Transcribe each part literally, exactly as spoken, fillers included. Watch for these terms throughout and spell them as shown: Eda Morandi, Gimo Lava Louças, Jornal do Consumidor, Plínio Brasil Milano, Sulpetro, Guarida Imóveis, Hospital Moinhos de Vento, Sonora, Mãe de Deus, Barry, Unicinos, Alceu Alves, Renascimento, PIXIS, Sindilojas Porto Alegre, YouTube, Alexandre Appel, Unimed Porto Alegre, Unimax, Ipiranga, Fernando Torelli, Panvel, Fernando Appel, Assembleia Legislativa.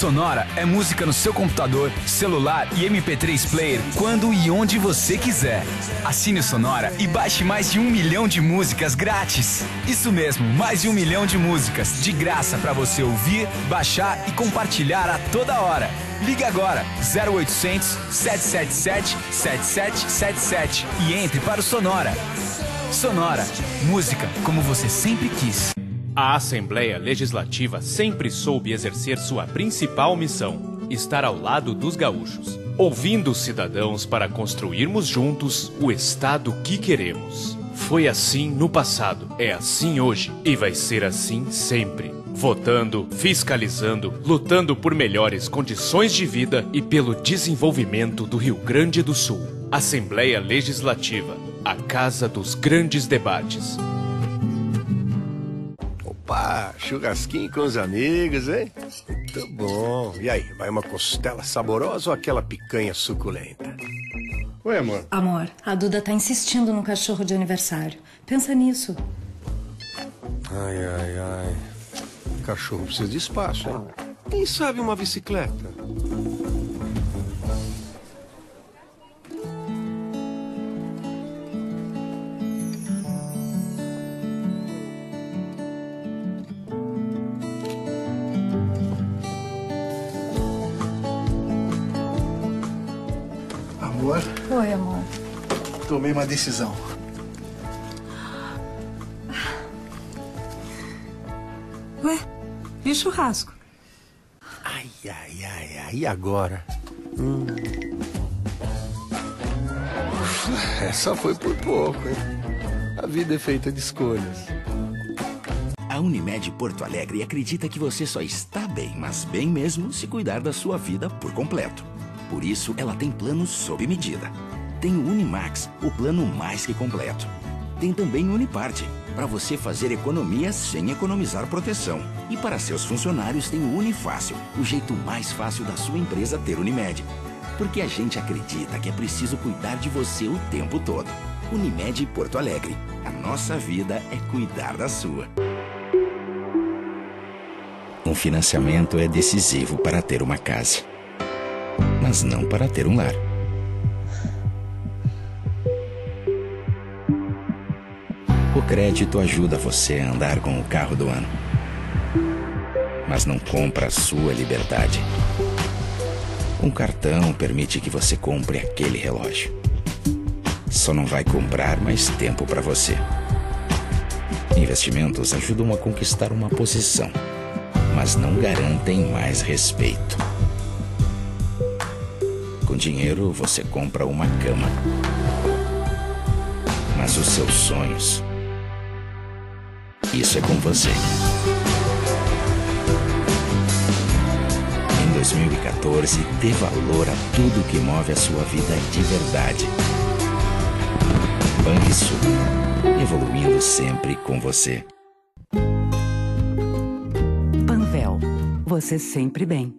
Sonora é música no seu computador, celular e M P três player quando e onde você quiser. Assine o Sonora e baixe mais de um milhão de músicas grátis. Isso mesmo, mais de um milhão de músicas de graça para você ouvir, baixar e compartilhar a toda hora. Ligue agora zero oitocentos, sete sete sete, sete sete sete sete e entre para o Sonora. Sonora, música como você sempre quis. A Assembleia Legislativa sempre soube exercer sua principal missão, estar ao lado dos gaúchos, ouvindo os cidadãos para construirmos juntos o Estado que queremos. Foi assim no passado, é assim hoje e vai ser assim sempre. Votando, fiscalizando, lutando por melhores condições de vida e pelo desenvolvimento do Rio Grande do Sul. Assembleia Legislativa, a casa dos grandes debates. Opa, churrasquinho com os amigos, hein? Muito bom. E aí, vai uma costela saborosa ou aquela picanha suculenta? Oi, amor. Amor, a Duda tá insistindo no cachorro de aniversário. Pensa nisso. Ai, ai, ai. O cachorro precisa de espaço, hein? Quem sabe uma bicicleta? Oi, amor. Tomei uma decisão. Ué, e churrasco? Ai, ai, ai, ai, e agora? Hum. Essa foi por pouco, hein? A vida é feita de escolhas. A Unimed Porto Alegre acredita que você só está bem, mas bem mesmo, se cuidar da sua vida por completo. Por isso, ela tem planos sob medida. Tem o Unimax, o plano mais que completo. Tem também o Uniparte, para você fazer economia sem economizar proteção. E para seus funcionários tem o Unifácil, o jeito mais fácil da sua empresa ter Unimed. Porque a gente acredita que é preciso cuidar de você o tempo todo. Unimed Porto Alegre. A nossa vida é cuidar da sua. Um financiamento é decisivo para ter uma casa. Mas não para ter um lar. O crédito ajuda você a andar com o carro do ano, mas não compra a sua liberdade. Um cartão permite que você compre aquele relógio. Só não vai comprar mais tempo para você. Investimentos ajudam a conquistar uma posição, mas não garantem mais respeito. Com dinheiro você compra uma cama, mas os seus sonhos, isso é com você. Em dois mil e quatorze, dê valor a tudo que move a sua vida de verdade. Banrisul, evoluindo sempre com você. Panvel, você sempre bem.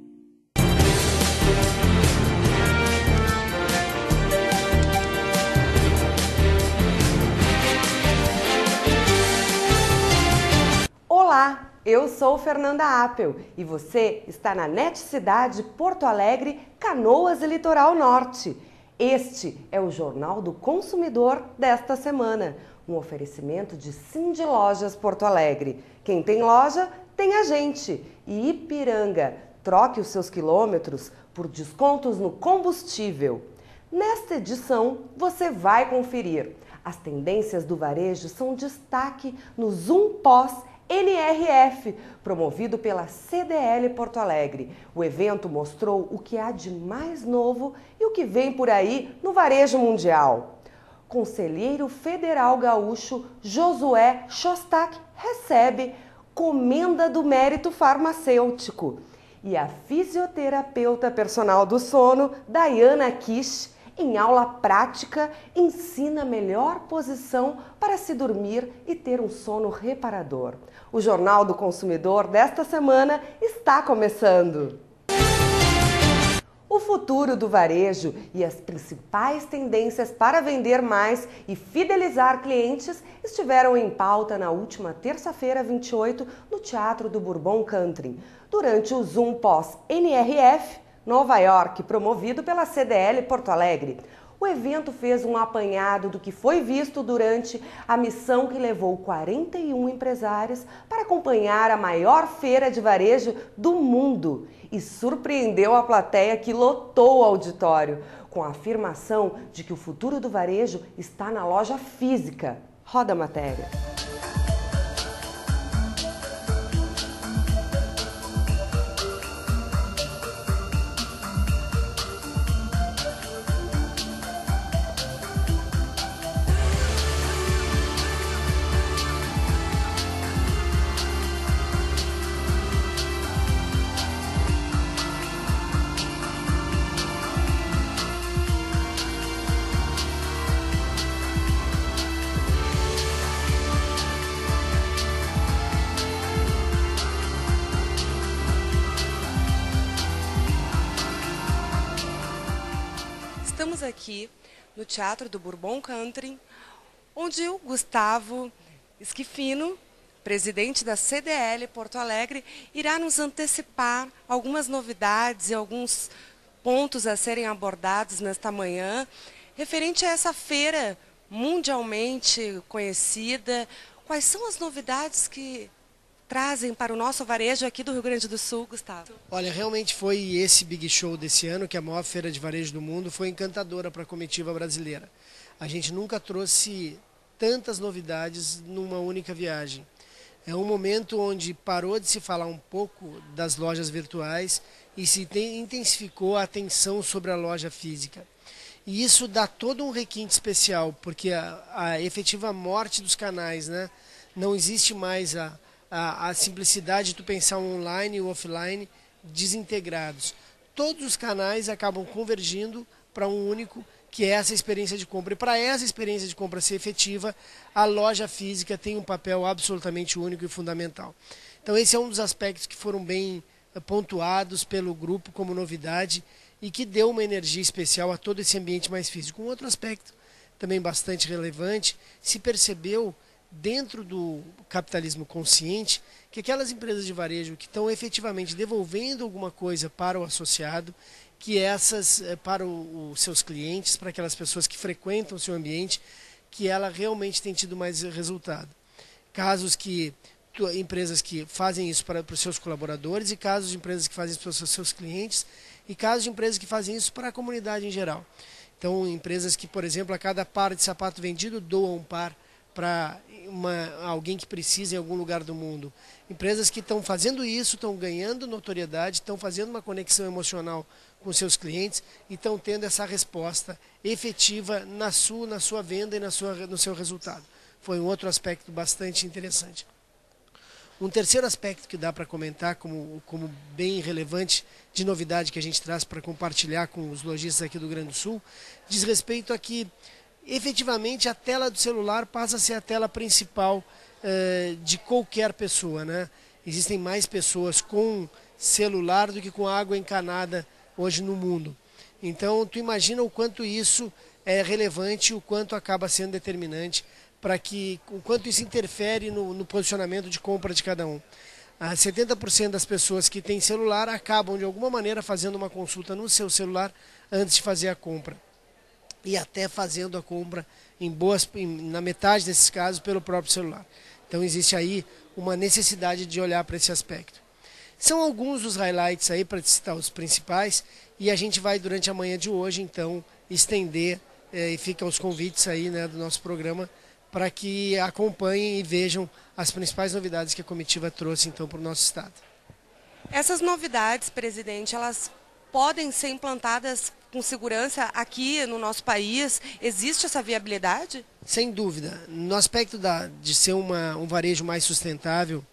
Olá, eu sou Fernando Appel e você está na NET Cidade Porto Alegre, Canoas e Litoral Norte. Este é o Jornal do Consumidor desta semana, um oferecimento de Sindilojas Porto Alegre. Quem tem loja, tem a gente. E Ipiranga, troque os seus quilômetros por descontos no combustível. Nesta edição, você vai conferir. As tendências do varejo são destaque no Zoom Pós N R F, promovido pela C D L Porto Alegre. O evento mostrou o que há de mais novo e o que vem por aí no varejo mundial. Conselheiro federal gaúcho Josué Chostack recebe Comenda do Mérito Farmacêutico. E a fisioterapeuta personal do sono, Daianna Kich, em aula prática, ensina a melhor posição para se dormir e ter um sono reparador. O Jornal do Consumidor desta semana está começando. o futuro do varejo e as principais tendências para vender mais e fidelizar clientes estiveram em pauta na última terça-feira, vinte e oito, no Teatro do Bourbon Country, durante o Zoom pós-N R F, Nova York, promovido pela C D L Porto Alegre. O evento fez um apanhado do que foi visto durante a missão que levou quarenta e um empresários para acompanhar a maior feira de varejo do mundo e surpreendeu a plateia que lotou o auditório, com a afirmação de que o futuro do varejo está na loja física. Roda a matéria. Estamos aqui no Teatro do Bourbon Country, onde o Gustavo Schifino, presidente da C D L Porto Alegre, irá nos antecipar algumas novidades e alguns pontos a serem abordados nesta manhã, referente a essa feira mundialmente conhecida. Quais são as novidades que trazem para o nosso varejo aqui do Rio Grande do Sul, Gustavo? Olha, realmente foi esse big show desse ano, que é a maior feira de varejo do mundo, foi encantadora para a comitiva brasileira. A gente nunca trouxe tantas novidades numa única viagem. É um momento onde parou de se falar um pouco das lojas virtuais e se intensificou a atenção sobre a loja física. E isso dá todo um requinte especial, porque a, a efetiva morte dos canais, né? Não existe mais a A, a simplicidade de tu pensar o online e o offline desintegrados. Todos os canais acabam convergindo para um único, que é essa experiência de compra. E para essa experiência de compra ser efetiva, a loja física tem um papel absolutamente único e fundamental. Então esse é um dos aspectos que foram bem pontuados pelo grupo como novidade e que deu uma energia especial a todo esse ambiente mais físico. Um outro aspecto também bastante relevante, se percebeu dentro do capitalismo consciente, que aquelas empresas de varejo que estão efetivamente devolvendo alguma coisa para o associado, que essas, para os seus clientes, para aquelas pessoas que frequentam o seu ambiente, que ela realmente tem tido mais resultado. Casos que, empresas que fazem isso para, para os seus colaboradores, e casos de empresas que fazem isso para os seus clientes, e casos de empresas que fazem isso para a comunidade em geral. Então, empresas que, por exemplo, a cada par de sapato vendido, doam um par para uma, alguém que precisa em algum lugar do mundo. Empresas que estão fazendo isso, estão ganhando notoriedade, estão fazendo uma conexão emocional com seus clientes e estão tendo essa resposta efetiva na sua, na sua venda e na sua, no seu resultado. Foi um outro aspecto bastante interessante. Um terceiro aspecto que dá para comentar como, como bem relevante de novidade que a gente traz para compartilhar com os lojistas aqui do Rio Grande do Sul, diz respeito a que efetivamente a tela do celular passa a ser a tela principal eh, de qualquer pessoa, né? Existem mais pessoas com celular do que com água encanada hoje no mundo. Então tu imagina o quanto isso é relevante, o quanto acaba sendo determinante, para que, o quanto isso interfere no, no posicionamento de compra de cada um. Ah, setenta por cento das pessoas que têm celular acabam de alguma maneira fazendo uma consulta no seu celular antes de fazer a compra, e até fazendo a compra em boas, na metade desses casos, pelo próprio celular. Então existe aí uma necessidade de olhar para esse aspecto. São alguns dos highlights aí, para citar os principais, e a gente vai durante a manhã de hoje, então, estender, eh, e ficam os convites aí, né, do nosso programa, para que acompanhem e vejam as principais novidades que a comitiva trouxe, então, para o nosso estado. Essas novidades, presidente, elas podem ser implantadas com segurança aqui no nosso país? Existe essa viabilidade? Sem dúvida. No aspecto da, de ser uma, um varejo mais sustentável,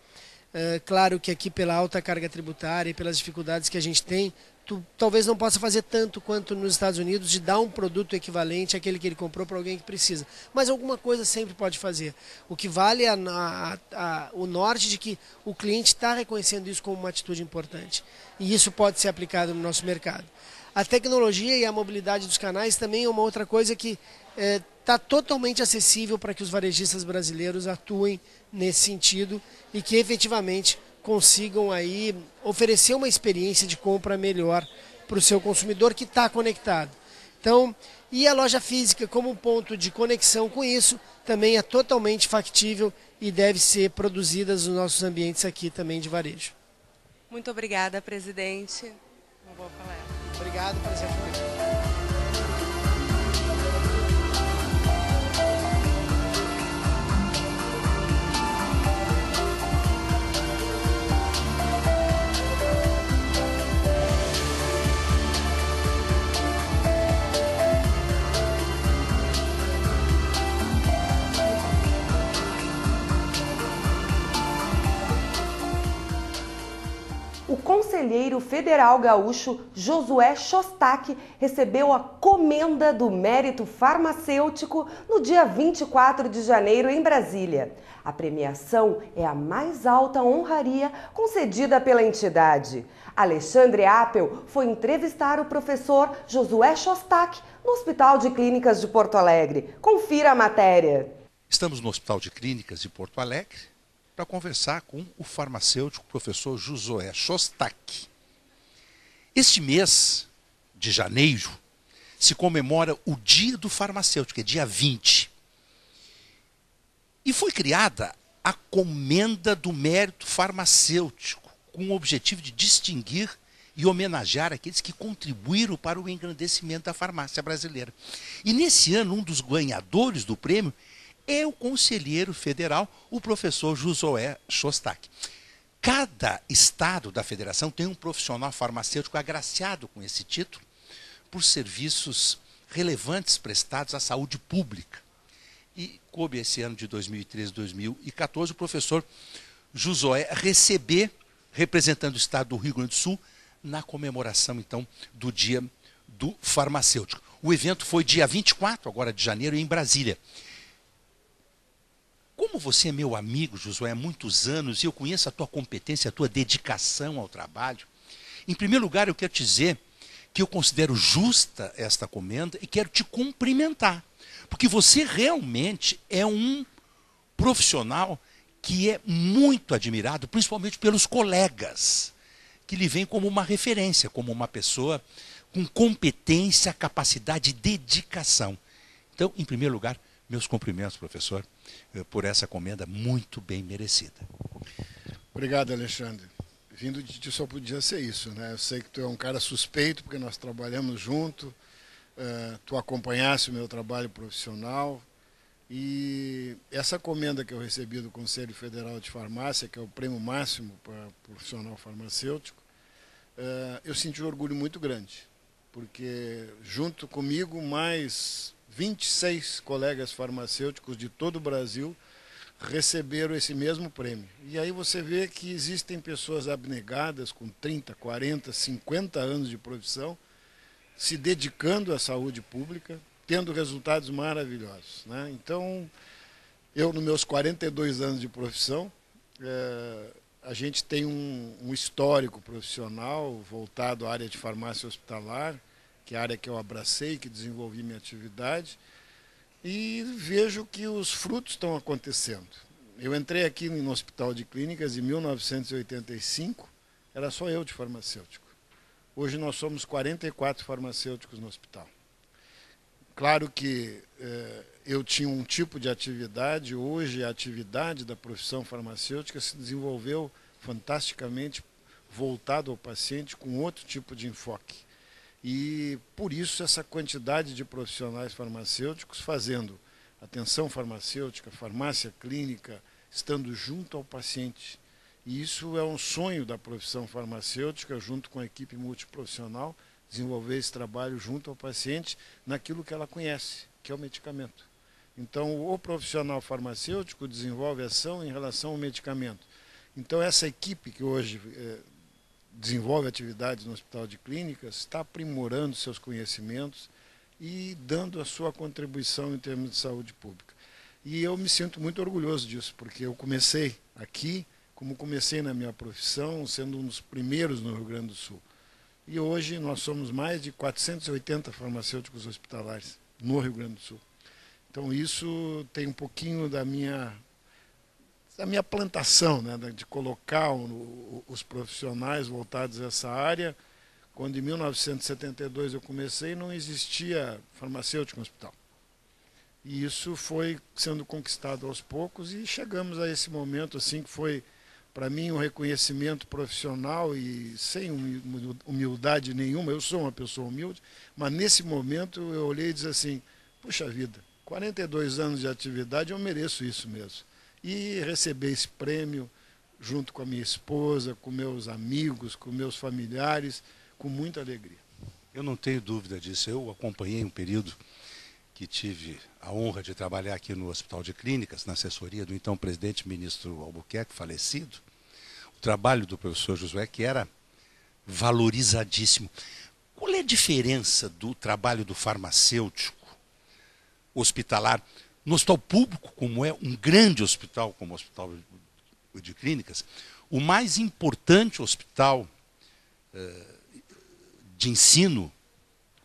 É, claro que aqui pela alta carga tributária e pelas dificuldades que a gente tem, tu talvez não possa fazer tanto quanto nos Estados Unidos de dar um produto equivalente àquele que ele comprou para alguém que precisa. Mas alguma coisa sempre pode fazer. O que vale é a, a, a, o norte de que o cliente está reconhecendo isso como uma atitude importante. E isso pode ser aplicado no nosso mercado. A tecnologia e a mobilidade dos canais também é uma outra coisa que está é, totalmente acessível para que os varejistas brasileiros atuem nesse sentido e que efetivamente consigam aí oferecer uma experiência de compra melhor para o seu consumidor que está conectado. Então, e a loja física como um ponto de conexão com isso também é totalmente factível e deve ser produzida nos nossos ambientes aqui também de varejo. Muito obrigada, presidente. Uma boa palestra. Obrigado, prazer foi aqui. O conselheiro federal gaúcho Josué Chostack recebeu a Comenda do Mérito Farmacêutico no dia vinte e quatro de janeiro em Brasília. A premiação é a mais alta honraria concedida pela entidade. Alexandre Appel foi entrevistar o professor Josué Chostack no Hospital de Clínicas de Porto Alegre. Confira a matéria. Estamos no Hospital de Clínicas de Porto Alegre para conversar com o farmacêutico professor Josué Chostack. Este mês de janeiro se comemora o Dia do Farmacêutico, é dia vinte. E foi criada a Comenda do Mérito Farmacêutico, com o objetivo de distinguir e homenagear aqueles que contribuíram para o engrandecimento da farmácia brasileira. E nesse ano, um dos ganhadores do prêmio é o conselheiro federal, o professor Josué Chostack. Cada estado da federação tem um profissional farmacêutico agraciado com esse título por serviços relevantes prestados à saúde pública. E coube esse ano de dois mil e treze, dois mil e quatorze, o professor Josué receber, representando o estado do Rio Grande do Sul, na comemoração, então, do Dia do Farmacêutico. O evento foi dia vinte e quatro, agora de janeiro, em Brasília. Como você é meu amigo, Josué, há muitos anos, e eu conheço a tua competência, a tua dedicação ao trabalho, em primeiro lugar eu quero te dizer que eu considero justa esta comenda e quero te cumprimentar, porque você realmente é um profissional que é muito admirado, principalmente pelos colegas, que lhe veem como uma referência, como uma pessoa com competência, capacidade e dedicação. Então, em primeiro lugar, meus cumprimentos, professor, por essa comenda muito bem merecida. Obrigado, Alexandre. Vindo de ti só podia ser isso, né? Eu sei que tu é um cara suspeito, porque nós trabalhamos junto, uh, tu acompanhaste o meu trabalho profissional, e essa comenda que eu recebi do Conselho Federal de Farmácia, que é o prêmio máximo para profissional farmacêutico, uh, eu senti um orgulho muito grande, porque junto comigo mais vinte e seis colegas farmacêuticos de todo o Brasil receberam esse mesmo prêmio. E aí você vê que existem pessoas abnegadas com trinta, quarenta, cinquenta anos de profissão, se dedicando à saúde pública, tendo resultados maravilhosos, né? Então, eu, nos meus quarenta e dois anos de profissão, é, a gente tem um, um histórico profissional voltado à área de farmácia hospitalar, que é a área que eu abracei, que desenvolvi minha atividade, e vejo que os frutos estão acontecendo. Eu entrei aqui no Hospital de Clínicas em mil novecentos e oitenta e cinco, era só eu de farmacêutico. Hoje nós somos quarenta e quatro farmacêuticos no hospital. Claro que eh, eu tinha um tipo de atividade, hoje a atividade da profissão farmacêutica se desenvolveu fantasticamente voltado ao paciente com outro tipo de enfoque. E, por isso, essa quantidade de profissionais farmacêuticos fazendo atenção farmacêutica, farmácia clínica, estando junto ao paciente. E isso é um sonho da profissão farmacêutica, junto com a equipe multiprofissional, desenvolver esse trabalho junto ao paciente naquilo que ela conhece, que é o medicamento. Então, o profissional farmacêutico desenvolve ação em relação ao medicamento. Então, essa equipe que hoje é, desenvolve atividades no Hospital de Clínicas está aprimorando seus conhecimentos e dando a sua contribuição em termos de saúde pública. E eu me sinto muito orgulhoso disso, porque eu comecei aqui, como comecei na minha profissão, sendo um dos primeiros no Rio Grande do Sul. E hoje nós somos mais de quatrocentos e oitenta farmacêuticos hospitalares no Rio Grande do Sul. Então isso tem um pouquinho da minha, da minha plantação, né, de colocar o, os profissionais voltados a essa área. Quando em mil novecentos e setenta e dois eu comecei, não existia farmacêutico no hospital. E isso foi sendo conquistado aos poucos e chegamos a esse momento, assim, que foi, para mim, um reconhecimento profissional e sem humildade nenhuma. Eu sou uma pessoa humilde, mas nesse momento eu olhei e disse assim, puxa vida, quarenta e dois anos de atividade, eu mereço isso mesmo. E receber esse prêmio junto com a minha esposa, com meus amigos, com meus familiares, com muita alegria. Eu não tenho dúvida disso. Eu acompanhei um período que tive a honra de trabalhar aqui no Hospital de Clínicas, na assessoria do então presidente ministro Albuquerque, falecido, o trabalho do professor Josué, que era valorizadíssimo. Qual é a diferença do trabalho do farmacêutico hospitalar no hospital público, como é um grande hospital, como o Hospital de Clínicas, o mais importante hospital eh, de ensino,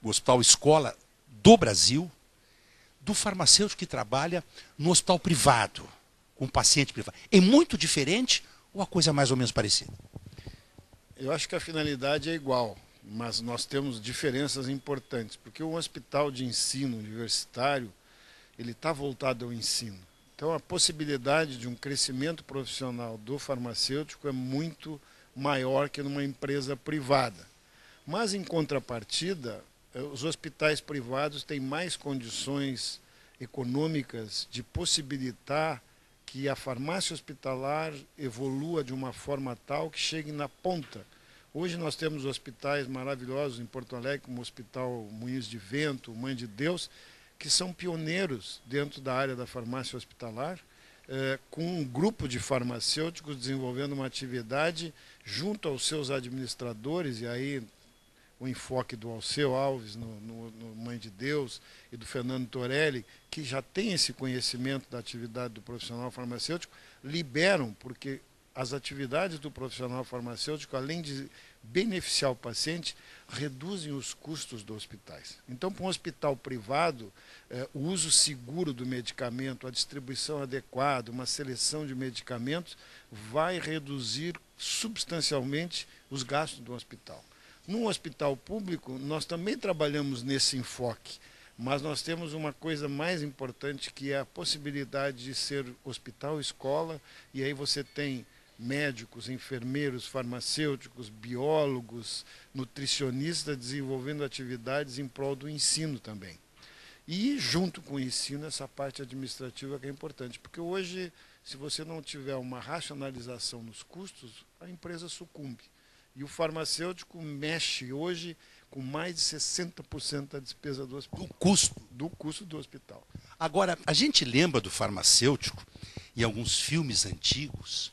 o hospital escola do Brasil, do farmacêutico que trabalha no hospital privado, com paciente privado? É muito diferente ou a coisa é mais ou menos parecida? Eu acho que a finalidade é igual, mas nós temos diferenças importantes, porque o hospital de ensino universitário, ele está voltado ao ensino. Então a possibilidade de um crescimento profissional do farmacêutico é muito maior que numa empresa privada. Mas em contrapartida, os hospitais privados têm mais condições econômicas de possibilitar que a farmácia hospitalar evolua de uma forma tal que chegue na ponta. Hoje nós temos hospitais maravilhosos em Porto Alegre, como o Hospital Moinhos de Vento, Mãe de Deus, que são pioneiros dentro da área da farmácia hospitalar, eh, com um grupo de farmacêuticos desenvolvendo uma atividade junto aos seus administradores, e aí o enfoque do Alceu Alves, no, no, no Mãe de Deus, e do Fernando Torelli, que já tem esse conhecimento da atividade do profissional farmacêutico, liberam, porque as atividades do profissional farmacêutico, além de beneficiar o paciente, reduzem os custos dos hospitais. Então, para um hospital privado, eh, o uso seguro do medicamento, a distribuição adequada, uma seleção de medicamentos, vai reduzir substancialmente os gastos do hospital. Num hospital público, nós também trabalhamos nesse enfoque, mas nós temos uma coisa mais importante, que é a possibilidade de ser hospital-escola, e aí você tem médicos, enfermeiros, farmacêuticos, biólogos, nutricionistas, desenvolvendo atividades em prol do ensino também. E, junto com o ensino, essa parte administrativa que é importante, porque hoje, se você não tiver uma racionalização nos custos, a empresa sucumbe. E o farmacêutico mexe hoje com mais de sessenta por cento da despesa do hospital. Do custo. Do custo do hospital. Agora, a gente lembra do farmacêutico em alguns filmes antigos,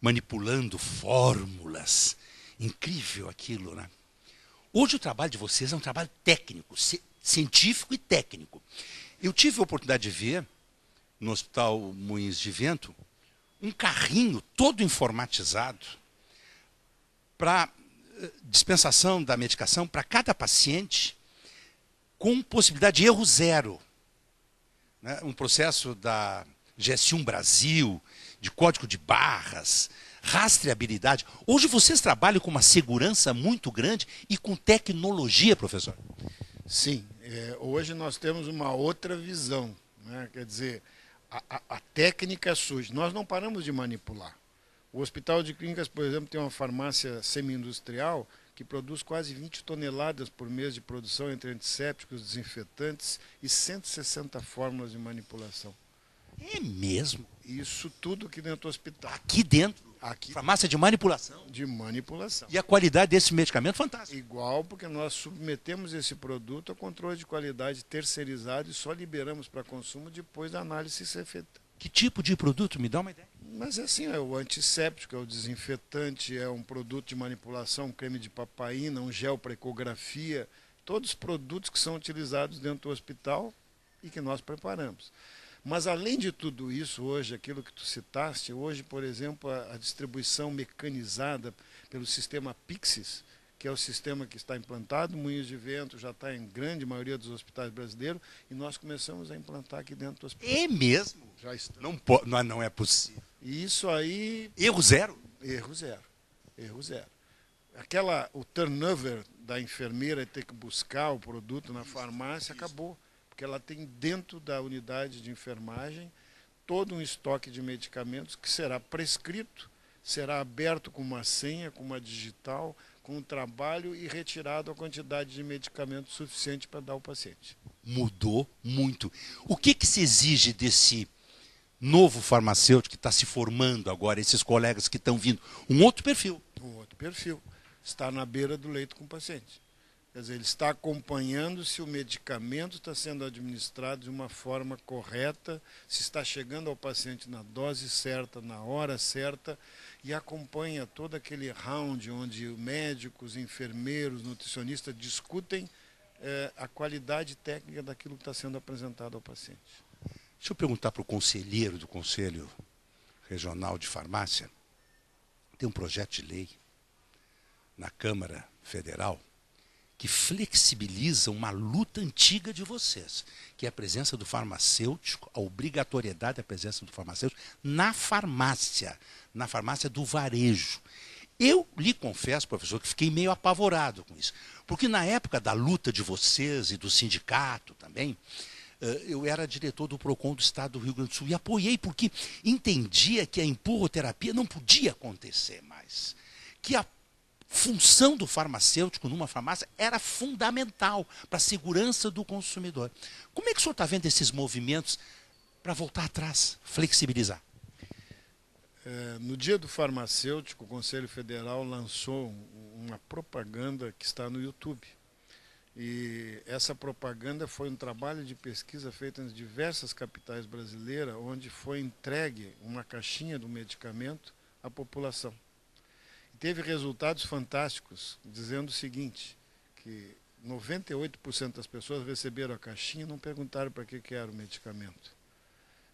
manipulando fórmulas. Incrível aquilo, né? Hoje o trabalho de vocês é um trabalho técnico, científico e técnico. Eu tive a oportunidade de ver, no Hospital Moinhos de Vento, um carrinho todo informatizado, para dispensação da medicação para cada paciente, com possibilidade de erro zero. Né? Um processo da G S um Brasil, de código de barras, rastreabilidade. Hoje vocês trabalham com uma segurança muito grande e com tecnologia, professor. Sim, é, hoje nós temos uma outra visão. Né? Quer dizer, a, a, a técnica surge. Nós não paramos de manipular. O Hospital de Clínicas, por exemplo, tem uma farmácia semi-industrial que produz quase vinte toneladas por mês de produção entre antissépticos, desinfetantes e cento e sessenta fórmulas de manipulação. É mesmo? Isso tudo aqui dentro do hospital. Aqui dentro? Aqui. Farmácia de manipulação? De manipulação. E a qualidade desse medicamento é fantástica. Igual, porque nós submetemos esse produto a controle de qualidade terceirizado e só liberamos para consumo depois da análise ser feita. Que tipo de produto? Me dá uma ideia. Mas é assim, é o antisséptico, é o desinfetante, é um produto de manipulação, um creme de papaina, um gel para ecografia, todos os produtos que são utilizados dentro do hospital e que nós preparamos. Mas, além de tudo isso, hoje, aquilo que tu citaste, hoje, por exemplo, a, a distribuição mecanizada pelo sistema Pixis, que é o sistema que está implantado, Moinhos de Vento, já está em grande maioria dos hospitais brasileiros, e nós começamos a implantar aqui dentro do hospital. É mesmo? Já está. Não, não, não é possível. E isso aí... Erro zero? Erro zero. Erro zero. Aquela, o turnover da enfermeira ter que buscar o produto na isso, farmácia, isso. acabou. Porque ela tem dentro da unidade de enfermagem todo um estoque de medicamentos que será prescrito, será aberto com uma senha, com uma digital, com um trabalho e retirado a quantidade de medicamento suficiente para dar ao paciente. Mudou muito. O que, que se exige desse novo farmacêutico que está se formando agora, esses colegas que estão vindo? Um outro perfil. Um outro perfil. Está na beira do leito com o paciente. Quer dizer, ele está acompanhando se o medicamento está sendo administrado de uma forma correta, se está chegando ao paciente na dose certa, na hora certa, e acompanha todo aquele round onde médicos, enfermeiros, nutricionistas discutem eh, a qualidade técnica daquilo que está sendo apresentado ao paciente. Deixa eu perguntar para o conselheiro do Conselho Regional de Farmácia. Tem um projeto de lei na Câmara Federal que flexibiliza uma luta antiga de vocês, que é a presença do farmacêutico, a obrigatoriedade da presença do farmacêutico na farmácia, na farmácia do varejo. Eu lhe confesso, professor, que fiquei meio apavorado com isso, porque na época da luta de vocês e do sindicato também, eu era diretor do PROCON do Estado do Rio Grande do Sul e apoiei porque entendia que a empurroterapia não podia acontecer mais, que a função do farmacêutico numa farmácia era fundamental para a segurança do consumidor. Como é que o senhor está vendo esses movimentos para voltar atrás, flexibilizar? É, no dia do farmacêutico, o Conselho Federal lançou uma propaganda que está no YouTube. E essa propaganda foi um trabalho de pesquisa feito em diversas capitais brasileiras, onde foi entregue uma caixinha do medicamento à população. Teve resultados fantásticos, dizendo o seguinte, que noventa e oito por cento das pessoas receberam a caixinha e não perguntaram para que, que era o medicamento.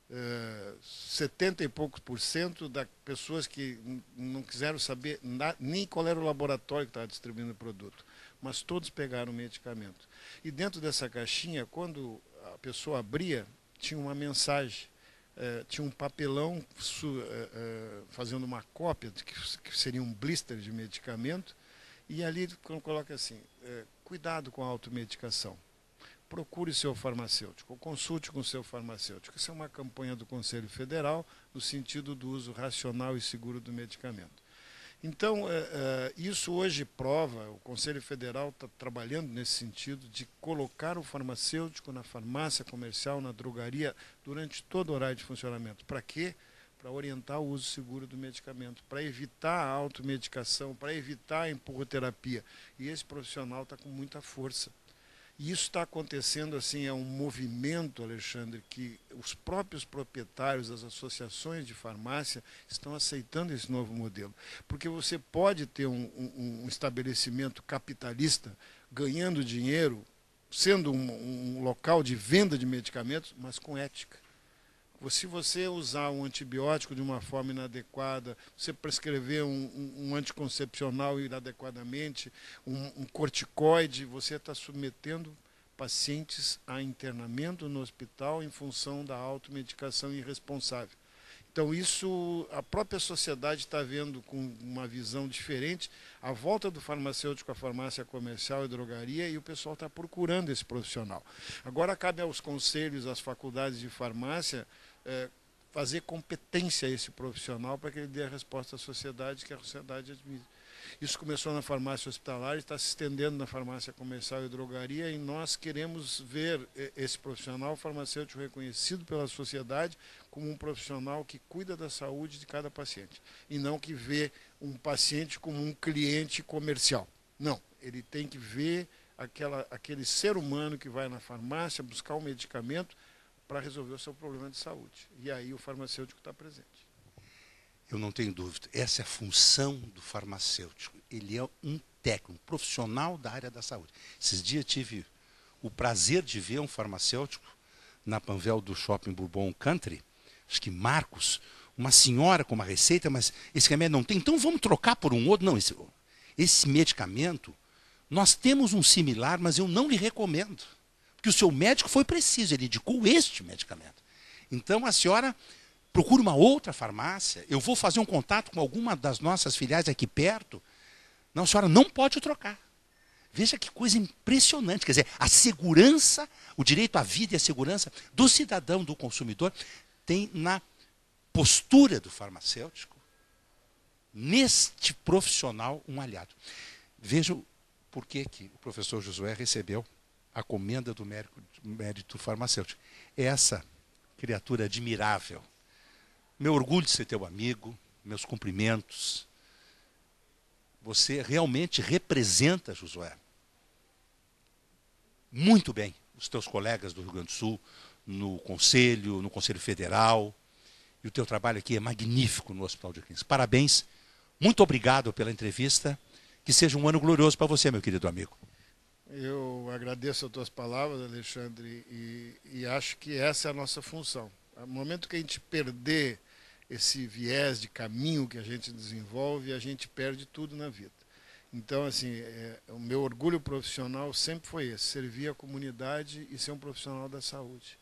Uh, setenta e poucos por cento das pessoas que não quiseram saber na, nem qual era o laboratório que estava distribuindo o produto, mas todos pegaram o medicamento. E dentro dessa caixinha, quando a pessoa abria, tinha uma mensagem. Uh, tinha um papelão su, uh, uh, fazendo uma cópia, de que, que seria um blister de medicamento, e ali coloca assim, uh, cuidado com a automedicação, procure seu farmacêutico, ou consulte com seu farmacêutico. Isso é uma campanha do Conselho Federal, no sentido do uso racional e seguro do medicamento. Então, uh, uh, isso hoje prova, o Conselho Federal está trabalhando nesse sentido de colocar o farmacêutico na farmácia comercial, na drogaria, durante todo o horário de funcionamento. Para quê? Para orientar o uso seguro do medicamento, para evitar a automedicação, para evitar a empurroterapia. E esse profissional está com muita força. E isso está acontecendo, assim, é um movimento, Alexandre, que os próprios proprietários das associações de farmácia estão aceitando esse novo modelo. Porque você pode ter um, um, um estabelecimento capitalista ganhando dinheiro, sendo um, um local de venda de medicamentos, mas com ética. Se você usar um antibiótico de uma forma inadequada, você prescrever um, um, um anticoncepcional inadequadamente, um, um corticoide, você está submetendo pacientes a internamento no hospital em função da automedicação irresponsável. Então, isso a própria sociedade está vendo com uma visão diferente, a volta do farmacêutico à farmácia comercial e drogaria, e o pessoal está procurando esse profissional. Agora, cabe aos conselhos, às faculdades de farmácia, é, fazer competência a esse profissional para que ele dê a resposta à sociedade que a sociedade admite. Isso começou na farmácia hospitalar e está se estendendo na farmácia comercial e drogaria, e nós queremos ver esse profissional farmacêutico reconhecido pela sociedade como um profissional que cuida da saúde de cada paciente, e não que vê um paciente como um cliente comercial. Não, ele tem que ver aquela, aquele ser humano que vai na farmácia buscar um medicamento para resolver o seu problema de saúde. E aí o farmacêutico está presente. Eu não tenho dúvida. Essa é a função do farmacêutico. Ele é um técnico, um profissional da área da saúde. Esses dias tive o prazer de ver um farmacêutico na Panvel do shopping Bourbon Country, acho que Marcos, uma senhora com uma receita, mas esse remédio não tem, então vamos trocar por um outro. Não, esse, esse medicamento, nós temos um similar, mas eu não lhe recomendo. Porque o seu médico foi preciso, ele indicou este medicamento. Então a senhora procura uma outra farmácia, eu vou fazer um contato com alguma das nossas filiais aqui perto. Não, a senhora não pode trocar. Veja que coisa impressionante, quer dizer, a segurança, o direito à vida e a segurança do cidadão, do consumidor, tem na postura do farmacêutico, neste profissional, um aliado. Vejam por que o professor Josué recebeu a comenda do mérito, mérito farmacêutico. Essa criatura admirável, meu orgulho de ser teu amigo, meus cumprimentos. Você realmente representa, Josué, muito bem os teus colegas do Rio Grande do Sul, no Conselho, no Conselho Federal. E o teu trabalho aqui é magnífico no Hospital de Clínicas. Parabéns, muito obrigado pela entrevista. Que seja um ano glorioso para você, meu querido amigo. Eu agradeço as tuas palavras, Alexandre, e, e acho que essa é a nossa função. No momento que a gente perder esse viés de caminho que a gente desenvolve, a gente perde tudo na vida. Então, assim, é, o meu orgulho profissional sempre foi esse, servir a comunidade e ser um profissional da saúde.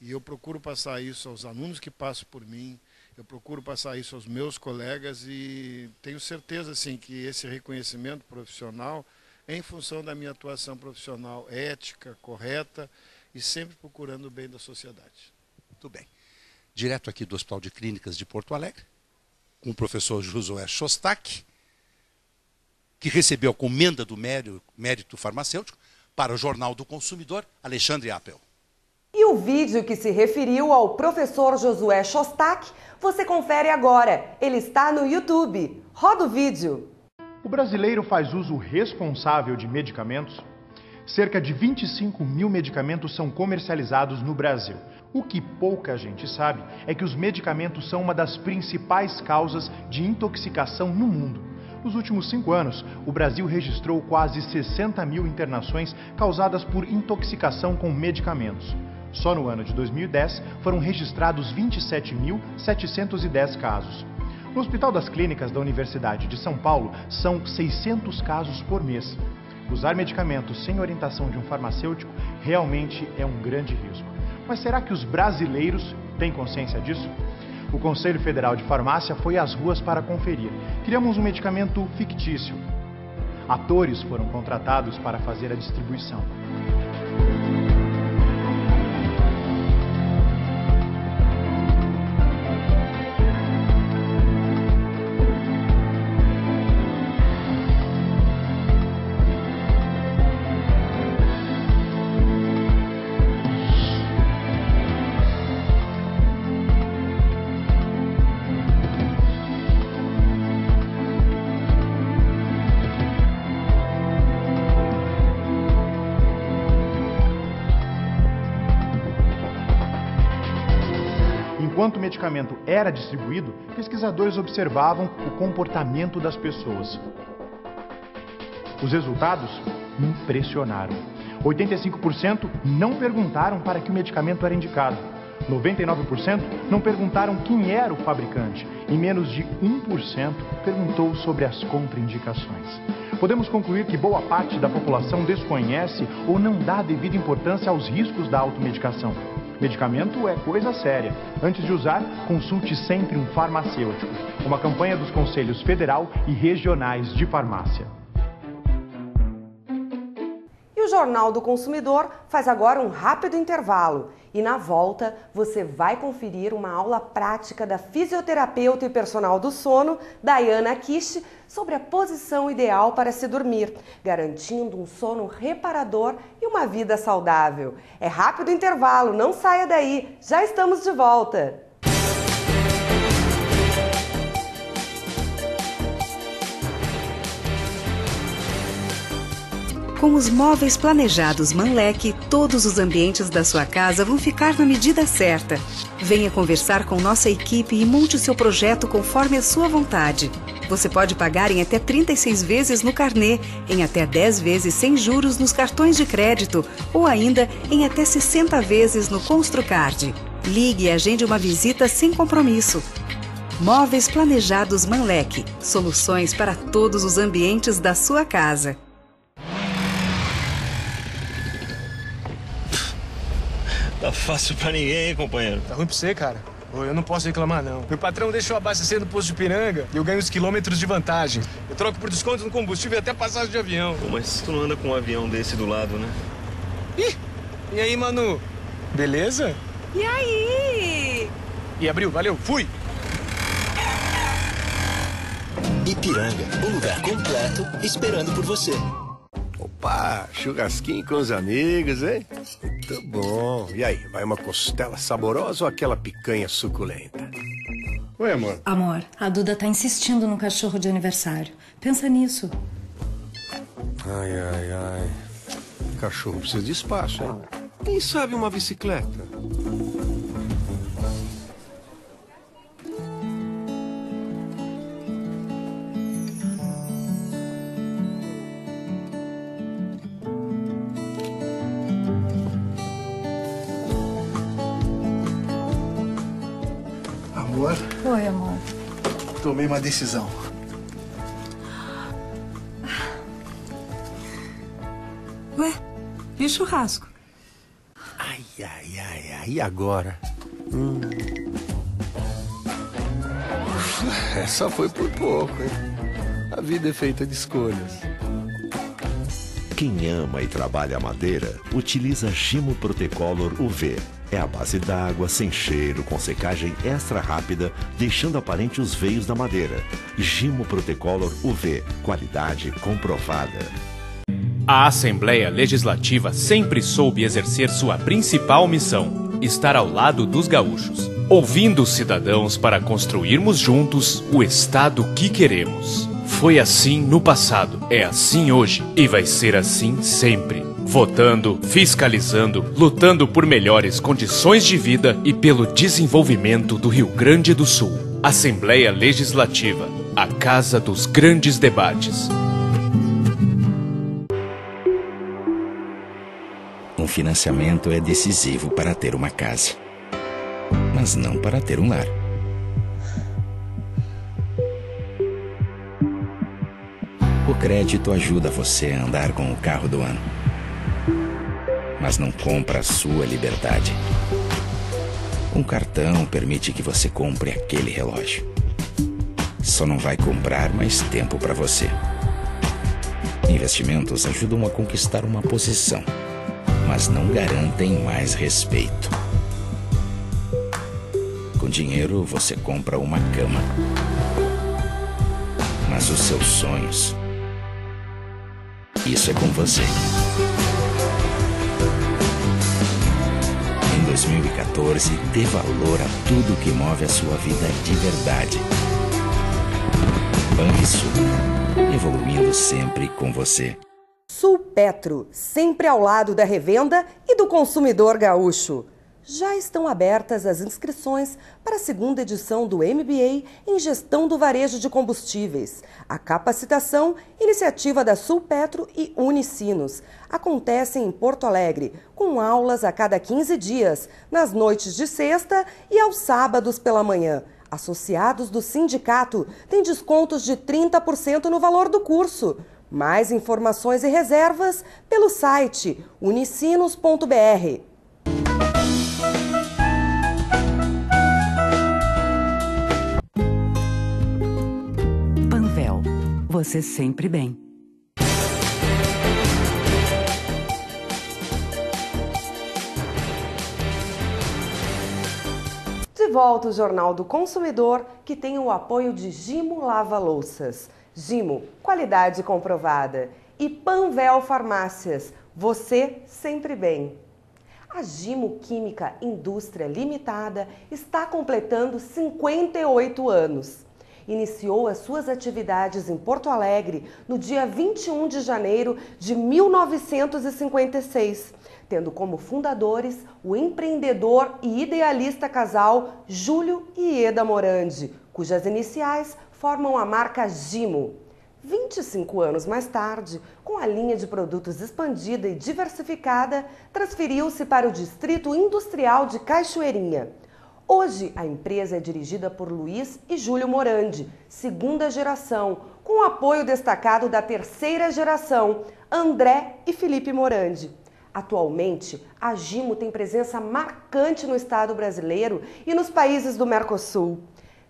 E eu procuro passar isso aos alunos que passam por mim, eu procuro passar isso aos meus colegas e tenho certeza, assim, que esse reconhecimento profissional, em função da minha atuação profissional ética, correta e sempre procurando o bem da sociedade. Muito bem. Direto aqui do Hospital de Clínicas de Porto Alegre, com o professor Josué Chostack, que recebeu a comenda do mérito farmacêutico para o Jornal do Consumidor, Alexandre Appel. E o vídeo que se referiu ao professor Josué Chostack, você confere agora. Ele está no YouTube. Roda o vídeo. O brasileiro faz uso responsável de medicamentos. Cerca de vinte e cinco mil medicamentos são comercializados no Brasil. O que pouca gente sabe é que os medicamentos são uma das principais causas de intoxicação no mundo. Nos últimos cinco anos, o Brasil registrou quase sessenta mil internações causadas por intoxicação com medicamentos. Só no ano de dois mil e dez, foram registrados vinte e sete mil setecentos e dez casos. No Hospital das Clínicas da Universidade de São Paulo, são seiscentos casos por mês. Usar medicamentos sem orientação de um farmacêutico realmente é um grande risco. Mas será que os brasileiros têm consciência disso? O Conselho Federal de Farmácia foi às ruas para conferir. Criamos um medicamento fictício. Atores foram contratados para fazer a distribuição. Enquanto o medicamento era distribuído, pesquisadores observavam o comportamento das pessoas. Os resultados impressionaram. oitenta e cinco por cento não perguntaram para que o medicamento era indicado. noventa e nove por cento não perguntaram quem era o fabricante. E menos de um por cento perguntou sobre as contraindicações. Podemos concluir que boa parte da população desconhece ou não dá devida importância aos riscos da automedicação. Medicamento é coisa séria. Antes de usar, consulte sempre um farmacêutico. Uma campanha dos Conselhos Federal e Regionais de Farmácia. E o Jornal do Consumidor faz agora um rápido intervalo. E na volta, você vai conferir uma aula prática da fisioterapeuta e personal do sono, Daianna Kich, sobre a posição ideal para se dormir, garantindo um sono reparador e uma vida saudável. É rápido intervalo, não saia daí, já estamos de volta! Com os móveis planejados Manleque, todos os ambientes da sua casa vão ficar na medida certa. Venha conversar com nossa equipe e monte o seu projeto conforme a sua vontade. Você pode pagar em até trinta e seis vezes no carnê, em até dez vezes sem juros nos cartões de crédito ou ainda em até sessenta vezes no Construcard. Ligue e agende uma visita sem compromisso. Móveis planejados Manleque. Soluções para todos os ambientes da sua casa. Tá fácil pra ninguém, hein, companheiro? Tá ruim pra você, cara. Eu não posso reclamar, não. Meu patrão deixa eu abastecer no posto de Ipiranga e eu ganho os quilômetros de vantagem. Eu troco por desconto no combustível e até passagem de avião. Pô, mas tu não anda com um avião desse do lado, né? Ih! E aí, Manu? Beleza? E aí? E abriu, valeu, fui! Ipiranga, um lugar completo esperando por você. Opa, churrasquinho com os amigos, hein? Muito bom. E aí, vai uma costela saborosa ou aquela picanha suculenta? Oi, amor. Amor, a Duda tá insistindo num cachorro de aniversário. Pensa nisso. Ai, ai, ai. Cachorro precisa de espaço, hein? Quem sabe uma bicicleta? Oi, amor. Tomei uma decisão. Ué, e churrasco? Ai, ai, ai, ai, e agora? Hum. Essa foi por pouco, hein? A vida é feita de escolhas. Quem ama e trabalha a madeira, utiliza Gimo Protecolor U V. É a base d'água, sem cheiro, com secagem extra rápida, deixando aparente os veios da madeira. Gimo Protecolor U V. Qualidade comprovada. A Assembleia Legislativa sempre soube exercer sua principal missão, estar ao lado dos gaúchos, ouvindo os cidadãos para construirmos juntos o Estado que queremos. Foi assim no passado, é assim hoje e vai ser assim sempre. Votando, fiscalizando, lutando por melhores condições de vida e pelo desenvolvimento do Rio Grande do Sul. Assembleia Legislativa, a casa dos grandes debates. Um financiamento é decisivo para ter uma casa, mas não para ter um lar. O crédito ajuda você a andar com o carro do ano, mas não compra a sua liberdade. Um cartão permite que você compre aquele relógio. Só não vai comprar mais tempo para você. Investimentos ajudam a conquistar uma posição, mas não garantem mais respeito. Com dinheiro você compra uma cama, mas os seus sonhos, isso é com você. dois mil e quatorze, dê valor a tudo que move a sua vida de verdade. Banrisul, evoluindo sempre com você. Sulpetro, sempre ao lado da revenda e do consumidor gaúcho. Já estão abertas as inscrições para a segunda edição do M B A em Gestão do Varejo de Combustíveis. A capacitação, iniciativa da Sulpetro e Unicinos, acontece em Porto Alegre, com aulas a cada quinze dias, nas noites de sexta e aos sábados pela manhã. Associados do sindicato têm descontos de trinta por cento no valor do curso. Mais informações e reservas pelo site unicinos ponto br. Você sempre bem. De volta o Jornal do Consumidor, que tem o apoio de Gimo Lava Louças. Gimo, qualidade comprovada. E Panvel Farmácias, você sempre bem. A Gimo Química Indústria Limitada está completando cinquenta e oito anos. iniciou as suas atividades em Porto Alegre no dia vinte e um de janeiro de mil novecentos e cinquenta e seis, tendo como fundadores o empreendedor e idealista casal Júlio e Eda Morandi, cujas iniciais formam a marca Gimo. vinte e cinco anos mais tarde, com a linha de produtos expandida e diversificada, transferiu-se para o Distrito Industrial de Cachoeirinha. Hoje, a empresa é dirigida por Luiz e Júlio Morandi, segunda geração, com o apoio destacado da terceira geração, André e Felipe Morandi. Atualmente, a Gimo tem presença marcante no Estado brasileiro e nos países do Mercosul.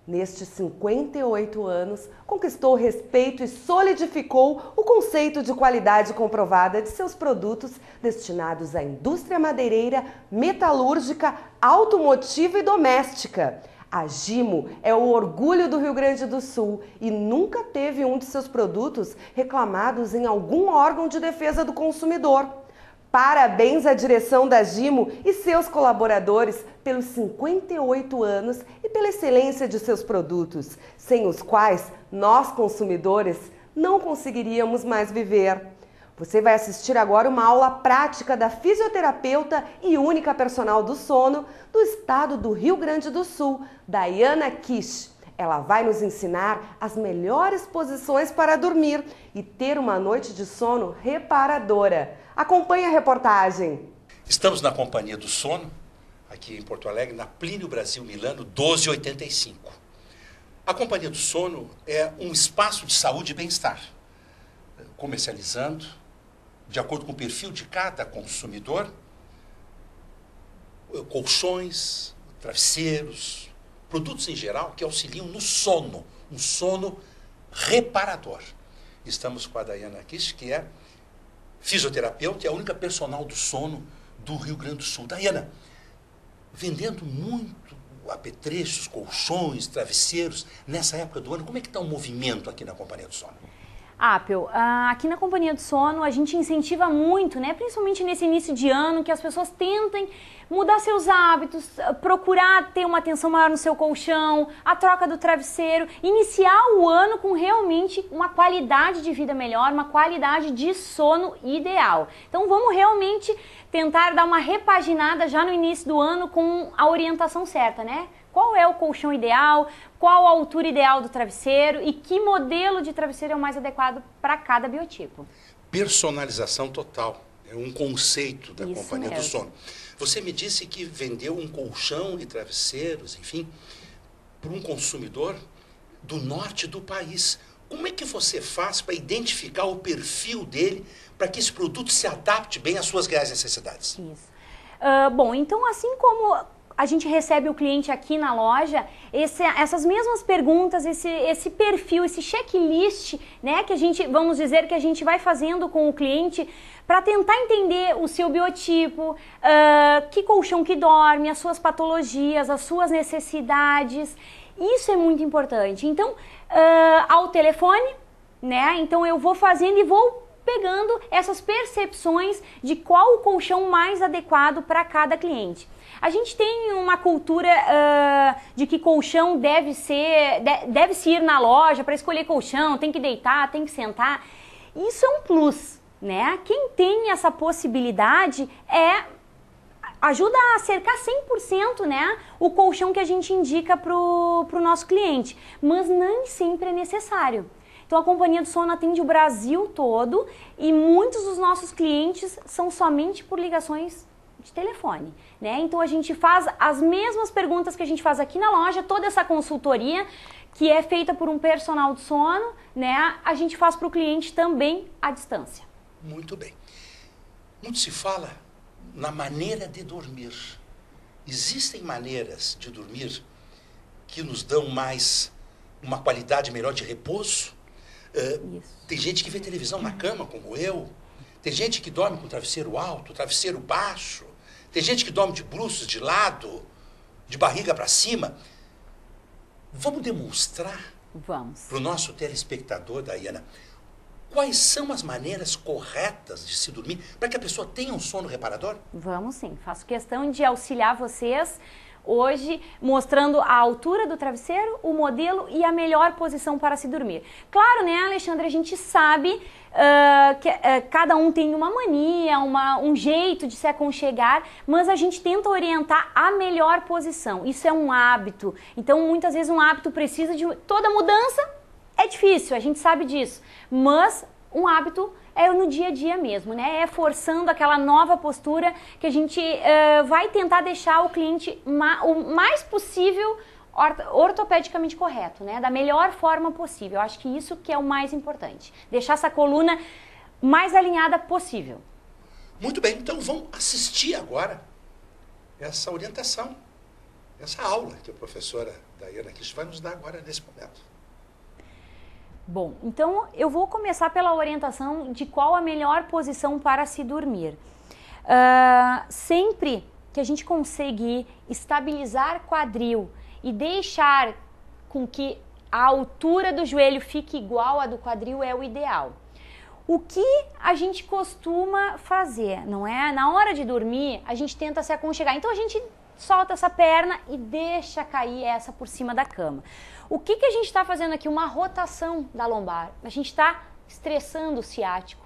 Nestes cinquenta e oito anos, conquistou respeito e solidificou o conceito de qualidade comprovada de seus produtos destinados à indústria madeireira, metalúrgica, automotiva e doméstica. A Gimo é o orgulho do Rio Grande do Sul e nunca teve um de seus produtos reclamados em algum órgão de defesa do consumidor. Parabéns à direção da Gimo e seus colaboradores pelos cinquenta e oito anos e pela excelência de seus produtos, sem os quais nós, consumidores, não conseguiríamos mais viver. Você vai assistir agora uma aula prática da fisioterapeuta e única personal do sono do estado do Rio Grande do Sul, Daianna Kich. Ela vai nos ensinar as melhores posições para dormir e ter uma noite de sono reparadora. Acompanhe a reportagem. Estamos na Companhia do Sono, aqui em Porto Alegre, na Plínio Brasil Milano, doze oitenta e cinco. A Companhia do Sono é um espaço de saúde e bem-estar, comercializando, de acordo com o perfil de cada consumidor, colchões, travesseiros, produtos em geral que auxiliam no sono, um sono reparador. Estamos com a Daianna Kich, que é fisioterapeuta e a única personal do sono do Rio Grande do Sul. Daianna, vendendo muito apetrechos, colchões, travesseiros, nessa época do ano, como é que está o movimento aqui na Companhia do Sono? Appel, aqui na Companhia do Sono a gente incentiva muito, né, principalmente nesse início de ano, que as pessoas tentem mudar seus hábitos, procurar ter uma atenção maior no seu colchão, a troca do travesseiro, iniciar o ano com realmente uma qualidade de vida melhor, uma qualidade de sono ideal. Então vamos realmente tentar dar uma repaginada já no início do ano com a orientação certa, né? Qual é o colchão ideal, qual a altura ideal do travesseiro e que modelo de travesseiro é o mais adequado para cada biotipo. Personalização total é um conceito da Companhia do Sono. Você me disse que vendeu um colchão e travesseiros, enfim, para um consumidor do norte do país. Como é que você faz para identificar o perfil dele para que esse produto se adapte bem às suas reais necessidades? Isso. Uh, bom, então assim como a gente recebe o cliente aqui na loja, esse, essas mesmas perguntas, esse, esse perfil, esse checklist, né, que a gente, vamos dizer, que a gente vai fazendo com o cliente para tentar entender o seu biotipo, uh, que colchão que dorme, as suas patologias, as suas necessidades. Isso é muito importante. Então, uh, ao telefone, né, então eu vou fazendo e vou pegando essas percepções de qual o colchão mais adequado para cada cliente. A gente tem uma cultura uh, de que colchão deve ser, de, deve se ir na loja para escolher colchão, tem que deitar, tem que sentar. Isso é um plus, né? Quem tem essa possibilidade é ajuda a acercar cem por cento, né, o colchão que a gente indica para o nosso cliente, mas nem sempre é necessário. Então a Companhia do Sono atende o Brasil todo e muitos dos nossos clientes são somente por ligações de telefone, né? Então a gente faz as mesmas perguntas que a gente faz aqui na loja, toda essa consultoria que é feita por um personal de sono, né? A gente faz para o cliente também à distância. Muito bem. Muito se fala na maneira de dormir. Existem maneiras de dormir que nos dão mais uma qualidade melhor de repouso? Uh, tem gente que vê televisão na cama, como eu. Tem gente que dorme com travesseiro alto, travesseiro baixo. Tem gente que dorme de bruços, de lado, de barriga para cima. Vamos demonstrar para o nosso telespectador, Daianna, quais são as maneiras corretas de se dormir para que a pessoa tenha um sono reparador? Vamos sim. Faço questão de auxiliar vocês hoje mostrando a altura do travesseiro, o modelo e a melhor posição para se dormir. Claro, né, Alexandre, a gente sabe uh, que uh, cada um tem uma mania, uma, um jeito de se aconchegar, mas a gente tenta orientar a melhor posição. Isso é um hábito. Então, muitas vezes um hábito precisa de... Toda mudança é difícil, a gente sabe disso, mas um hábito... é no dia a dia mesmo, né? É forçando aquela nova postura que a gente uh, vai tentar deixar o cliente ma o mais possível orto ortopedicamente correto, né? Da melhor forma possível. Eu acho que isso que é o mais importante. Deixar essa coluna mais alinhada possível. Muito bem, então vamos assistir agora essa orientação, essa aula que a professora Daianna Kich vai nos dar agora nesse momento. Bom, então eu vou começar pela orientação de qual a melhor posição para se dormir. Uh, sempre que a gente conseguir estabilizar quadril e deixar com que a altura do joelho fique igual à do quadril é o ideal. O que a gente costuma fazer, não é? Na hora de dormir, a gente tenta se aconchegar. Então a gente solta essa perna e deixa cair essa por cima da cama. O que que a gente está fazendo aqui? Uma rotação da lombar. A gente está estressando o ciático.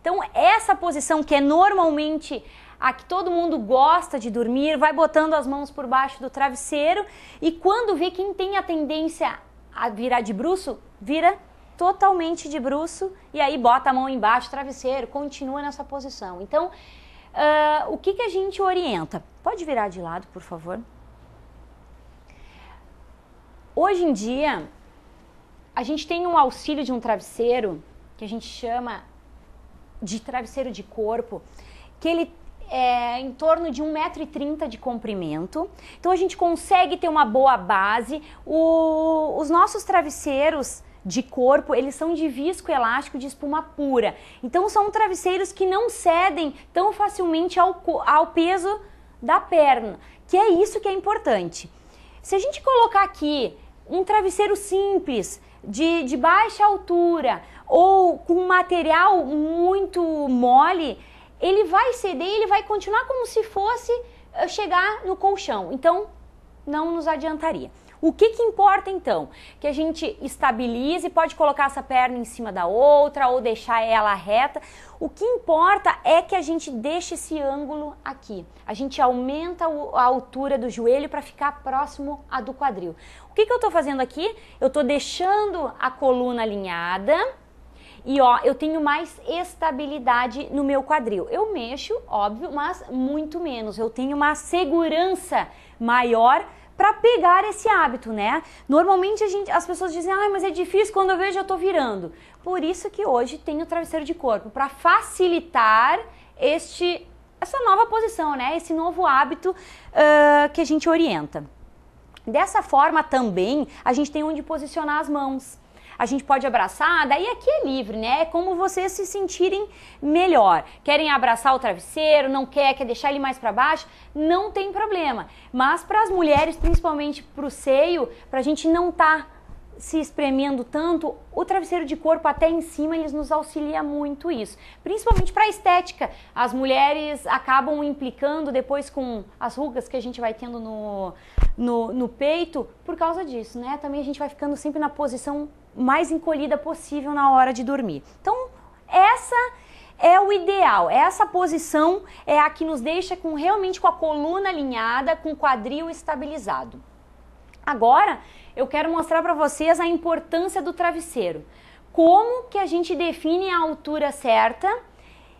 Então, essa posição que é normalmente a que todo mundo gosta de dormir, vai botando as mãos por baixo do travesseiro e quando vê quem tem a tendência a virar de bruço, vira totalmente de bruço e aí bota a mão embaixo do travesseiro, continua nessa posição. Então, Uh, o que que a gente orienta? Pode virar de lado, por favor. Hoje em dia, a gente tem um auxílio de um travesseiro, que a gente chama de travesseiro de corpo, que ele é em torno de um metro e trinta de comprimento. Então, a gente consegue ter uma boa base. O, os nossos travesseiros de corpo, eles são de visco elástico de espuma pura. Então são travesseiros que não cedem tão facilmente ao, ao peso da perna, que é isso que é importante. Se a gente colocar aqui um travesseiro simples, de, de baixa altura ou com material muito mole, ele vai ceder e ele vai continuar como se fosse chegar no colchão. Então não nos adiantaria. O que que importa então? Que a gente estabilize, pode colocar essa perna em cima da outra ou deixar ela reta. O que importa é que a gente deixe esse ângulo aqui. A gente aumenta a altura do joelho para ficar próximo à do quadril. O que que eu estou fazendo aqui? Eu estou deixando a coluna alinhada e ó, eu tenho mais estabilidade no meu quadril. Eu mexo, óbvio, mas muito menos. Eu tenho uma segurança maior para pegar esse hábito, né? Normalmente a gente, as pessoas dizem, ah, mas é difícil, quando eu vejo eu tô virando. Por isso que hoje tem o travesseiro de corpo, para facilitar este, essa nova posição, né? Esse novo hábito uh, que a gente orienta. Dessa forma também, a gente tem onde posicionar as mãos. A gente pode abraçar, daí aqui é livre, né? É como vocês se sentirem melhor. Querem abraçar o travesseiro, não quer, quer deixar ele mais para baixo, não tem problema. Mas para as mulheres, principalmente para o seio, para a gente não tá se espremendo tanto, o travesseiro de corpo até em cima, eles nos auxilia muito isso. Principalmente para a estética. As mulheres acabam implicando depois com as rugas que a gente vai tendo no, no, no peito por causa disso, né? Também a gente vai ficando sempre na posição mais encolhida possível na hora de dormir. Então, essa é o ideal. Essa posição é a que nos deixa com realmente com a coluna alinhada, com o quadril estabilizado. Agora, eu quero mostrar para vocês a importância do travesseiro. Como que a gente define a altura certa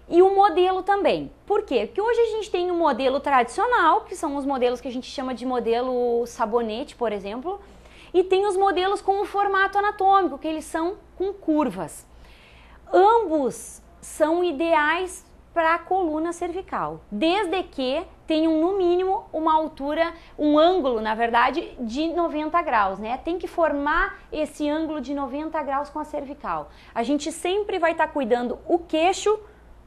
e o modelo também. Por quê? Porque hoje a gente tem um modelo tradicional, que são os modelos que a gente chama de modelo sabonete, por exemplo. E tem os modelos com o formato anatômico, que eles são com curvas. Ambos são ideais para a coluna cervical, desde que tenham no mínimo uma altura, um ângulo, na verdade, de noventa graus, né? Tem que formar esse ângulo de noventa graus com a cervical. A gente sempre vai estar cuidando o queixo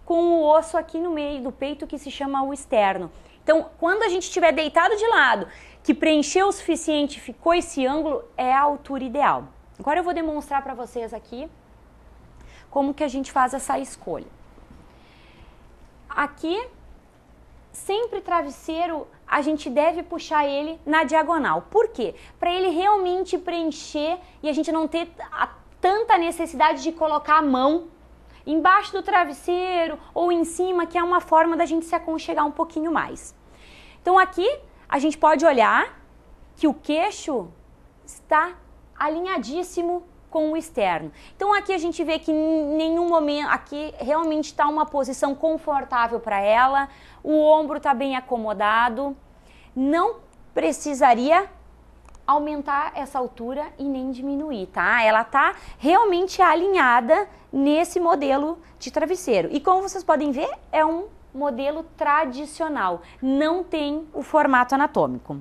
com o osso aqui no meio do peito, que se chama o esterno. Então, quando a gente estiver deitado de lado, que preencheu o suficiente, ficou esse ângulo, é a altura ideal. Agora eu vou demonstrar para vocês aqui como que a gente faz essa escolha. Aqui, sempre travesseiro a gente deve puxar ele na diagonal. Por quê? Para ele realmente preencher e a gente não ter a, tanta necessidade de colocar a mão embaixo do travesseiro ou em cima, que é uma forma da gente se aconchegar um pouquinho mais. Então aqui a gente pode olhar que o queixo está alinhadíssimo com o externo. Então aqui a gente vê que em nenhum momento, aqui realmente está uma posição confortável para ela, o ombro está bem acomodado, não precisaria aumentar essa altura e nem diminuir, tá? Ela está realmente alinhada nesse modelo de travesseiro. E como vocês podem ver, é um modelo tradicional, não tem o formato anatômico.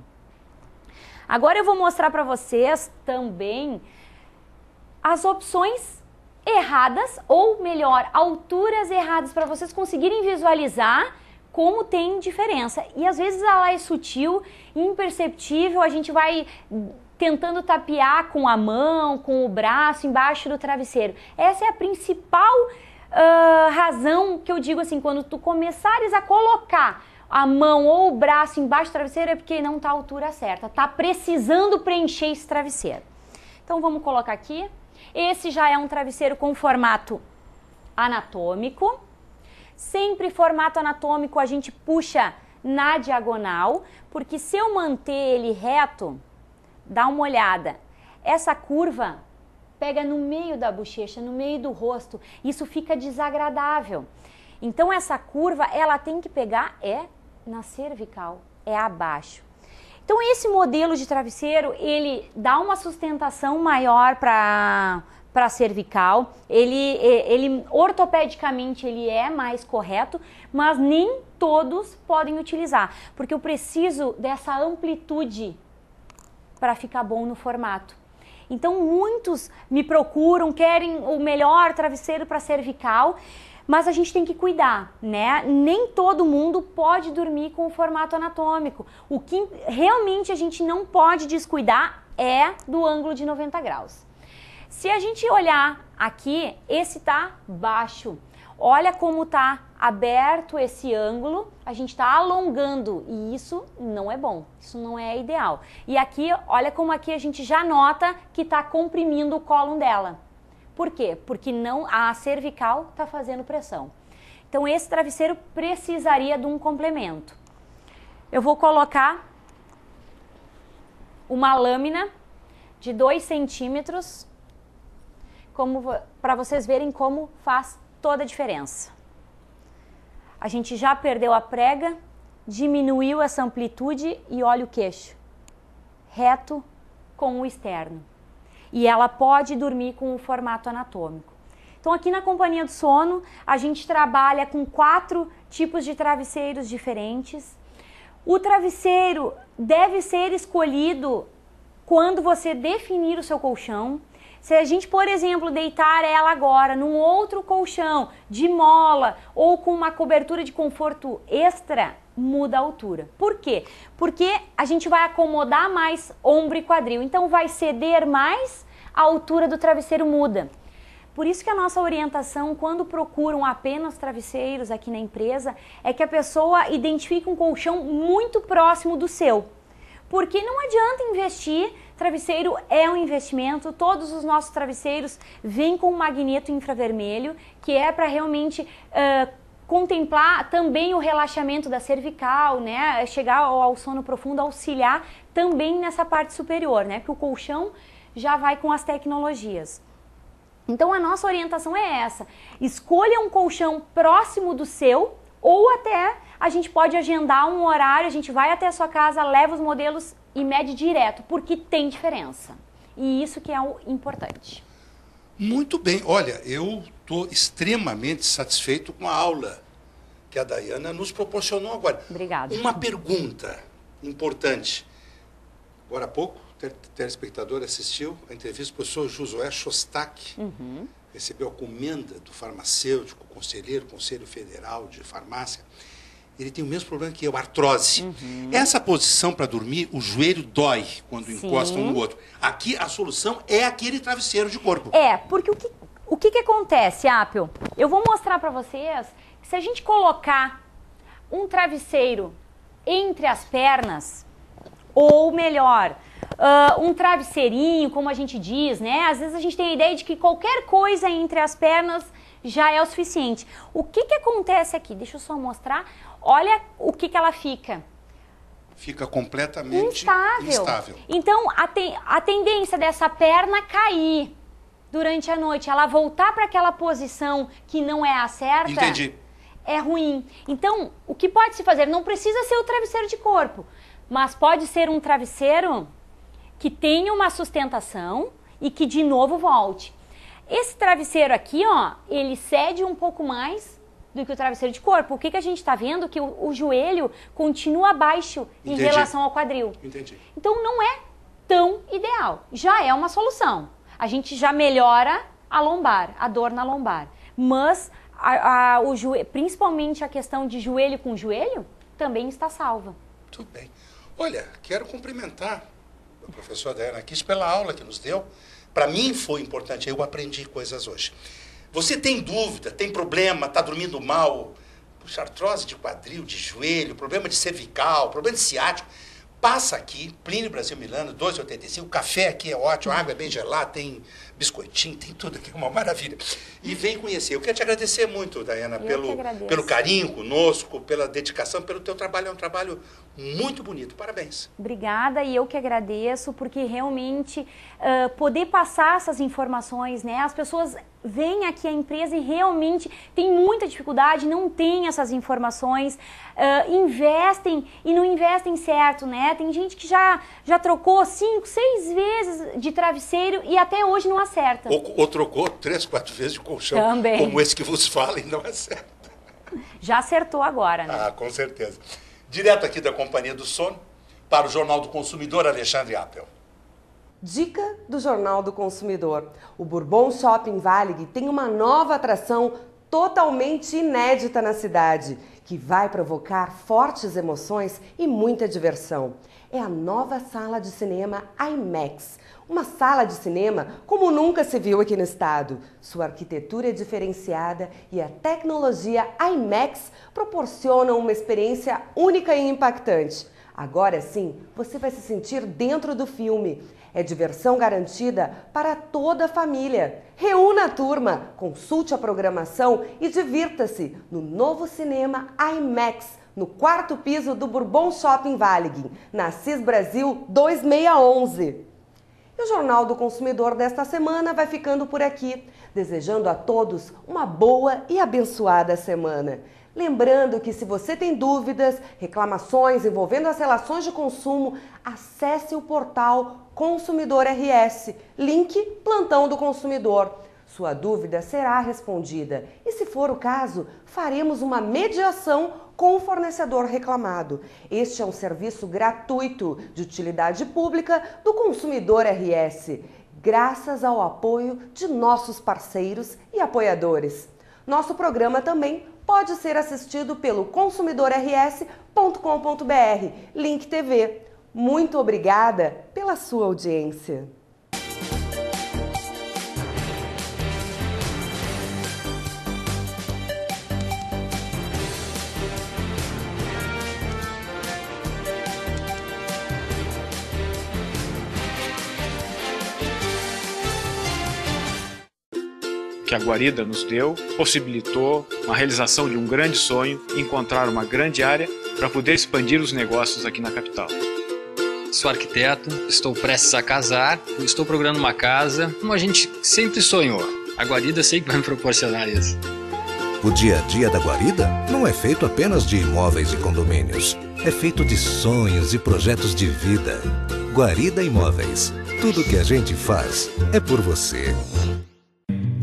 Agora eu vou mostrar para vocês também as opções erradas, ou melhor, alturas erradas, para vocês conseguirem visualizar como tem diferença. E às vezes ela é sutil, imperceptível, a gente vai tentando tapear com a mão, com o braço, embaixo do travesseiro. Essa é a principal uh, razão que eu digo assim, quando tu começares a colocar a mão ou o braço embaixo do travesseiro é porque não está a altura certa, está precisando preencher esse travesseiro. Então vamos colocar aqui. Esse já é um travesseiro com formato anatômico. Sempre formato anatômico a gente puxa na diagonal, porque se eu manter ele reto, dá uma olhada, essa curva pega no meio da bochecha, no meio do rosto, isso fica desagradável. Então essa curva ela tem que pegar é na cervical, é abaixo. Então esse modelo de travesseiro, ele dá uma sustentação maior para a cervical, ele, ele ortopedicamente ele é mais correto, mas nem todos podem utilizar, porque eu preciso dessa amplitude para ficar bom no formato. Então muitos me procuram, querem o melhor travesseiro para cervical, mas a gente tem que cuidar, né? Nem todo mundo pode dormir com o formato anatômico. O que realmente a gente não pode descuidar é do ângulo de noventa graus. Se a gente olhar aqui, esse tá baixo. Olha como tá aberto esse ângulo, a gente tá alongando e isso não é bom, isso não é ideal. E aqui, olha como aqui a gente já nota que tá comprimindo o cólon dela. Por quê? Porque não, a cervical está fazendo pressão. Então esse travesseiro precisaria de um complemento. Eu vou colocar uma lâmina de dois centímetros para vocês verem como faz toda a diferença. A gente já perdeu a prega, diminuiu essa amplitude e olha o queixo reto com o externo. E ela pode dormir com o formato anatômico. Então aqui na Companhia do Sono, a gente trabalha com quatro tipos de travesseiros diferentes. O travesseiro deve ser escolhido quando você definir o seu colchão. Se a gente, por exemplo, deitar ela agora num outro colchão de mola ou com uma cobertura de conforto extra, muda a altura. Por quê? Porque a gente vai acomodar mais ombro e quadril, então vai ceder mais, a altura do travesseiro muda. Por isso que a nossa orientação, quando procuram apenas travesseiros aqui na empresa, é que a pessoa identifique um colchão muito próximo do seu. Porque não adianta investir, travesseiro é um investimento, todos os nossos travesseiros vêm com um magneto infravermelho, que é para realmente uh, contemplar também o relaxamento da cervical, né? Chegar ao sono profundo, auxiliar também nessa parte superior, né? Porque o colchão já vai com as tecnologias. Então a nossa orientação é essa, escolha um colchão próximo do seu, ou até a gente pode agendar um horário, a gente vai até a sua casa, leva os modelos e mede direto, porque tem diferença. E isso que é o importante. Muito bem. Olha, eu estou extremamente satisfeito com a aula que a Daianna nos proporcionou agora. Obrigada. Uma pergunta importante. Agora há pouco, o telespectador assistiu a entrevista do professor Josué Chostack. Uhum. Recebeu a comenda do farmacêutico, conselheiro, Conselho Federal de Farmácia. Ele tem o mesmo problema que eu, artrose. Uhum. Essa posição para dormir, o joelho dói quando Sim. encosta um no outro. Aqui a solução é aquele travesseiro de corpo. É, porque o que, o que, que acontece, Appel? Eu vou mostrar para vocês que se a gente colocar um travesseiro entre as pernas, ou melhor, uh, um travesseirinho, como a gente diz, né? Às vezes a gente tem a ideia de que qualquer coisa entre as pernas já é o suficiente. O que que acontece aqui? Deixa eu só mostrar. Olha o que que ela fica. Fica completamente instável. instável. Então, a, te, a tendência dessa perna cair durante a noite, ela voltar para aquela posição que não é a certa, Entendi. é ruim. Então, o que pode se fazer? Não precisa ser o travesseiro de corpo, mas pode ser um travesseiro que tenha uma sustentação e que de novo volte. Esse travesseiro aqui, ó, ele cede um pouco mais do que o travesseiro de corpo. O que, que a gente está vendo? Que o, o joelho continua abaixo Entendi. em relação ao quadril. Entendi. Então, não é tão ideal. Já é uma solução. A gente já melhora a lombar, a dor na lombar. Mas, a, a, o joelho, principalmente a questão de joelho com joelho, também está salva. Tudo bem. Olha, quero cumprimentar a professora Daianna Kich pela aula que nos deu. Para mim foi importante, eu aprendi coisas hoje. Você tem dúvida, tem problema, está dormindo mal, puxa, artrose de quadril, de joelho, problema de cervical, problema de ciático, passa aqui, Plínio Brasil Milano, doze e oitenta e cinco, o café aqui é ótimo, a água é bem gelada, tem biscoitinho, tem tudo aqui, é uma maravilha. E vem conhecer. Eu quero te agradecer muito, Daianna, pelo, pelo carinho conosco, pela dedicação, pelo teu trabalho, é um trabalho muito bonito, parabéns. Obrigada, e eu que agradeço, porque realmente uh, poder passar essas informações, né, as pessoas vêm aqui à empresa e realmente tem muita dificuldade, não tem essas informações, uh, investem e não investem certo, né, tem gente que já, já trocou cinco, seis vezes de travesseiro e até hoje não acerta. Ou, ou trocou três, quatro vezes de colchão, Também. como esse que vos fala e não acerta. Já acertou agora, né? Ah, com certeza. Direto aqui da Companhia do Sono, para o Jornal do Consumidor, Alexandre Appel. Dica do Jornal do Consumidor. O Bourbon Shopping Valig tem uma nova atração totalmente inédita na cidade, que vai provocar fortes emoções e muita diversão. É a nova sala de cinema IMAX. Uma sala de cinema como nunca se viu aqui no estado. Sua arquitetura é diferenciada e a tecnologia IMAX proporciona uma experiência única e impactante. Agora sim, você vai se sentir dentro do filme. É diversão garantida para toda a família. Reúna a turma, consulte a programação e divirta-se no novo cinema IMAX, no quarto piso do Bourbon Shopping Valig, na Assis Brasil dois mil seiscentos e onze. E o Jornal do Consumidor desta semana vai ficando por aqui, desejando a todos uma boa e abençoada semana. Lembrando que se você tem dúvidas, reclamações envolvendo as relações de consumo, acesse o portal Consumidor R S, link Plantão do Consumidor. Sua dúvida será respondida e, se for o caso, faremos uma mediação com o fornecedor reclamado. Este é um serviço gratuito de utilidade pública do Consumidor R S, graças ao apoio de nossos parceiros e apoiadores. Nosso programa também pode ser assistido pelo consumidor r s ponto com ponto b r, Link T V. Muito obrigada pela sua audiência. Que a guarida nos deu, possibilitou a realização de um grande sonho, encontrar uma grande área para poder expandir os negócios aqui na capital. Sou arquiteto, estou prestes a casar, estou programando uma casa, como a gente sempre sonhou. A guarida sempre vai me proporcionar isso. O dia a dia da guarida não é feito apenas de imóveis e condomínios, é feito de sonhos e projetos de vida. Guarida Imóveis, tudo que a gente faz é por você.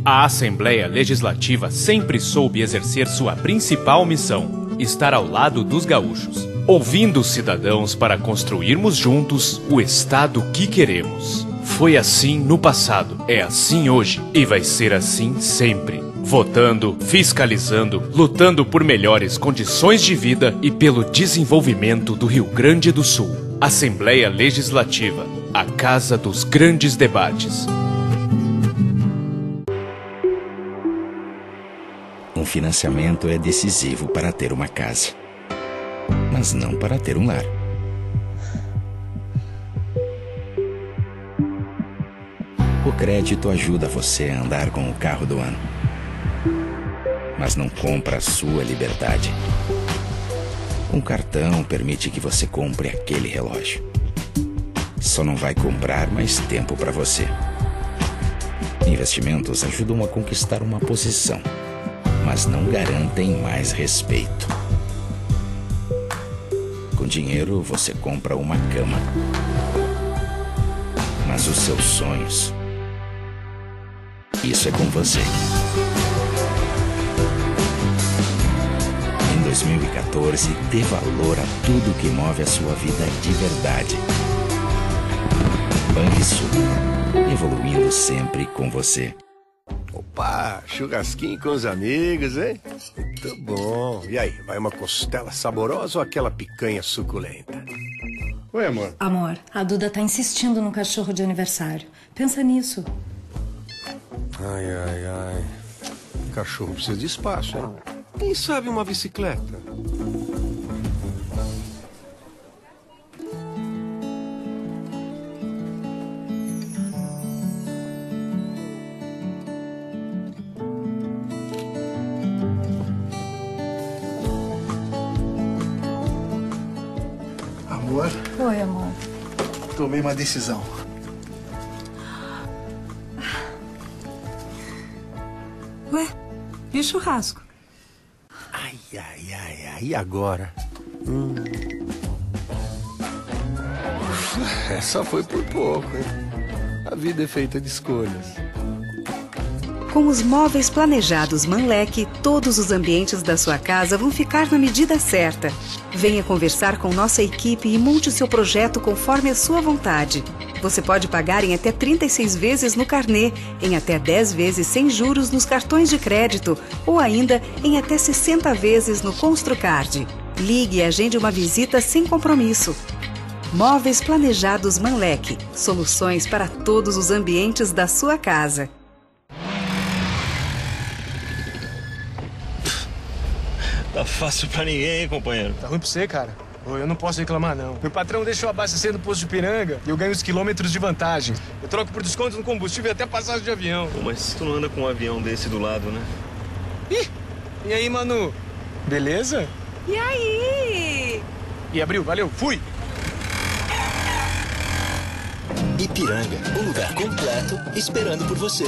A Assembleia Legislativa sempre soube exercer sua principal missão, estar ao lado dos gaúchos, ouvindo os cidadãos para construirmos juntos o Estado que queremos. Foi assim no passado, é assim hoje e vai ser assim sempre. Votando, fiscalizando, lutando por melhores condições de vida e pelo desenvolvimento do Rio Grande do Sul. Assembleia Legislativa, a casa dos grandes debates. O financiamento é decisivo para ter uma casa. mas não para ter um lar. O crédito ajuda você a andar com o carro do ano, mas não compra a sua liberdade. Um cartão permite que você compre aquele relógio. Só não vai comprar mais tempo para você. Investimentos ajudam a conquistar uma posição, mas não garantem mais respeito. Com dinheiro você compra uma cama, mas os seus sonhos, isso é com você. Em dois mil e quatorze, dê valor a tudo que move a sua vida de verdade. Banrisul, evoluindo sempre com você. Opa, churrasquinho com os amigos, hein? Muito bom. E aí, vai uma costela saborosa ou aquela picanha suculenta? Oi, amor. Amor, a Duda tá insistindo num cachorro de aniversário. Pensa nisso. Ai, ai, ai. Cachorro precisa de espaço, hein? Quem sabe uma bicicleta? Oi, amor. Tomei uma decisão. Ué, e churrasco? Ai, ai, ai, ai, e agora? Hum. Essa foi por pouco, hein? A vida é feita de escolhas. Com os móveis planejados Manleque, todos os ambientes da sua casa vão ficar na medida certa. Venha conversar com nossa equipe e monte o seu projeto conforme a sua vontade. Você pode pagar em até trinta e seis vezes no carnê, em até dez vezes sem juros nos cartões de crédito ou ainda em até sessenta vezes no Construcard. Ligue e agende uma visita sem compromisso. Móveis planejados Manleque. Soluções para todos os ambientes da sua casa. Tá fácil pra ninguém, hein, companheiro? Tá ruim pra você, cara. Ô, eu não posso reclamar, não. Meu patrão deixa eu abastecer no posto de Ipiranga e eu ganho os quilômetros de vantagem. Eu troco por desconto no combustível e até passagem de avião. Pô, mas tu não anda com um avião desse do lado, né? Ih! E aí, Manu? Beleza? E aí? E abriu, valeu, fui! Ipiranga, um lugar completo esperando por você.